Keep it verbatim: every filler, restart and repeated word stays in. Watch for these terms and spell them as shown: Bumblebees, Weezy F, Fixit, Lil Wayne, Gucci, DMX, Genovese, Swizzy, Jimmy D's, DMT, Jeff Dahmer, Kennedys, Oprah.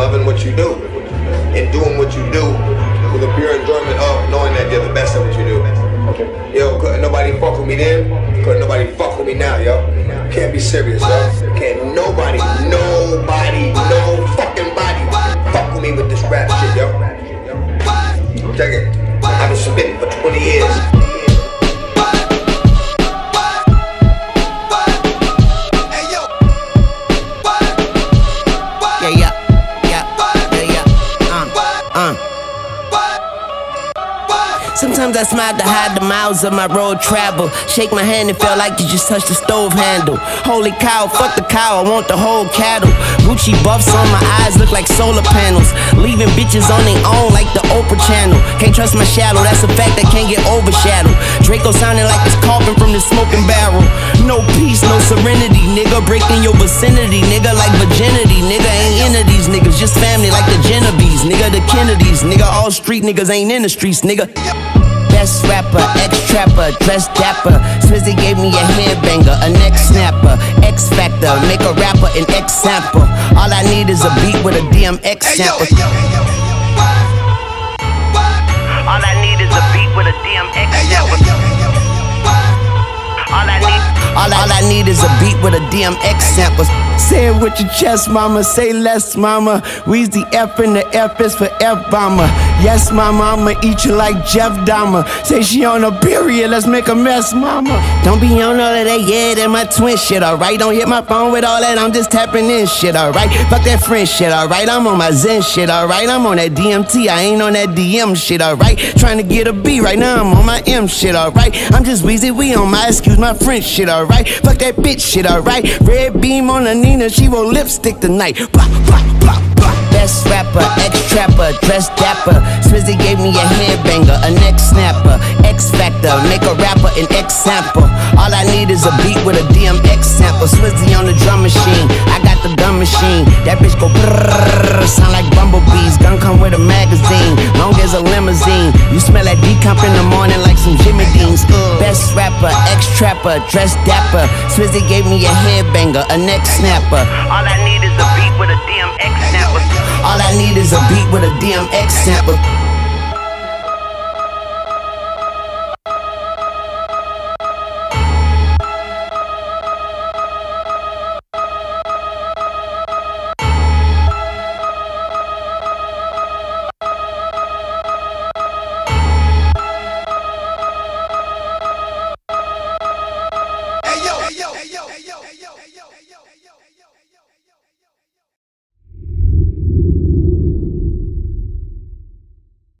loving what you do and doing what you do with a pure enjoyment of knowing that you're the best at what you do. Okay. Yo, couldn't nobody fuck with me then, couldn't nobody fuck with me now, yo. Can't be serious, yo. Can't nobody, nobody, no fucking body fuck with me with this rap shit, yo. Check it. I've been spitting for twenty years. Sometimes I smile to hide the miles of my road travel. Shake my hand and feel like you just touched the stove handle. Holy cow, fuck the cow, I want the whole cattle. Gucci buffs on my eyes look like solar panels. Leaving bitches on their own like the Oprah channel. Can't trust my shadow, that's a fact I can't get overshadowed. Draco sounding like it's coughing from the smoking barrel. No peace, no serenity, nigga. Breaking your vicinity, nigga, like virginity. Nigga ain't into these niggas, just family like the Genovese. Nigga, the Kennedys, nigga, all street niggas ain't in the streets, nigga. Best rapper, ex-trapper, dress dapper. Swizzy gave me a headbanger, a neck snapper. X-Factor, make a rapper an X-Sample. All I need is a beat with a D M X sample. All I need is a beat with a D M X sample. All I need, all, all I need is a beat with a D M X sample. Say it with your chest, mama, say less, mama. Weezy F and the F is for F-bomber. Yes, mama, I'ma eat you like Jeff Dahmer. Say she on a period, let's make a mess, mama. Don't be on all of that, yeah, that my twin shit, alright. Don't hit my phone with all that, I'm just tapping in shit, alright. Fuck that friend shit, alright. I'm on my zen shit, alright. I'm on that D M T, I ain't on that D M shit, alright. Trying to get a B right now, I'm on my M shit, alright. I'm just Weezy, we on my excuse my French shit, alright. Fuck that bitch shit, alright. Red beam on the Nina, she wore lipstick tonight. Blah, blah, blah. Best rapper, ex-trapper, dress dapper. Swizzy gave me a headbanger, a neck snapper. X-Factor, make a rapper an X-Sample. All I need is a beat with a D M X sample. Swizzy on the drum machine, I got the gun machine. That bitch go brrrr, sound like bumblebees. Gun come with a magazine, long as a limousine. You smell that decomp in the morning like some Jimmy D's. Best rapper, ex-trapper, dress dapper. Swizzy gave me a headbanger, a neck snapper. All I need is a beat with a D M X sample. All I need is a beat with a D M X sample.